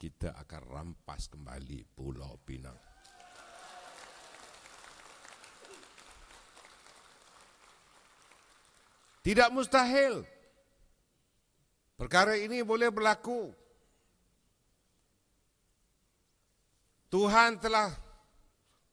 kita akan rampas kembali Pulau Pinang. Tidak mustahil. Perkara ini boleh berlaku. Tuhan telah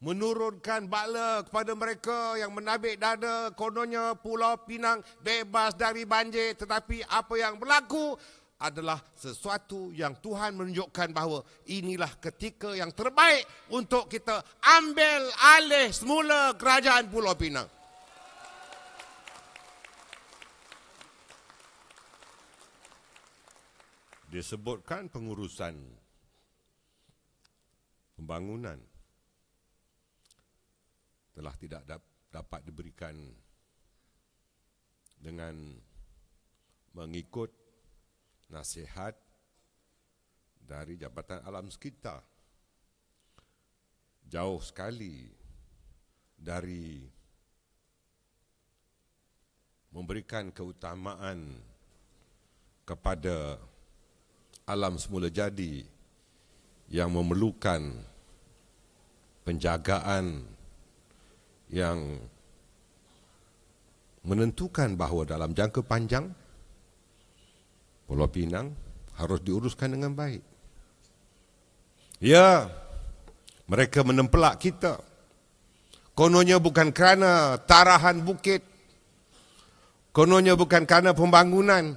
menurunkan bala kepada mereka yang menabik dada kononnya Pulau Pinang bebas dari banjir, tetapi apa yang berlaku adalah sesuatu yang Tuhan menunjukkan bahawa inilah ketika yang terbaik untuk kita ambil alih semula kerajaan Pulau Pinang. Disebutkan pengurusan pembangunan telah tidak dapat diberikan dengan mengikut nasihat dari Jabatan Alam Sekitar, jauh sekali dari memberikan keutamaan kepada alam semula jadi yang memerlukan penjagaan yang menentukan bahawa dalam jangka panjang Pulau Pinang harus diuruskan dengan baik. Ya, mereka menempelak kita. Kononnya bukan kerana tarahan bukit. Kononnya bukan kerana pembangunan.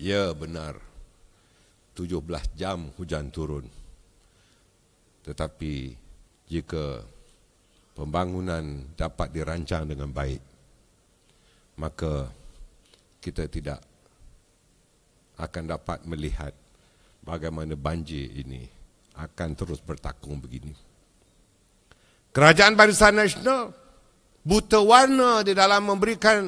Ya, benar. 17 jam hujan turun. Tetapi jika pembangunan dapat dirancang dengan baik, maka kita tidak akan dapat melihat bagaimana banjir ini akan terus bertakung begini. Kerajaan Barisan Nasional buta warna di dalam memberikan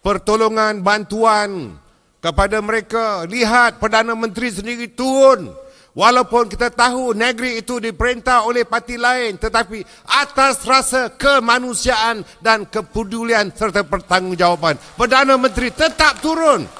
pertolongan, bantuan kepada mereka. Lihat Perdana Menteri sendiri turun, walaupun kita tahu negeri itu diperintah oleh parti lain, tetapi atas rasa kemanusiaan dan kepedulian serta pertanggungjawaban, Perdana Menteri tetap turun.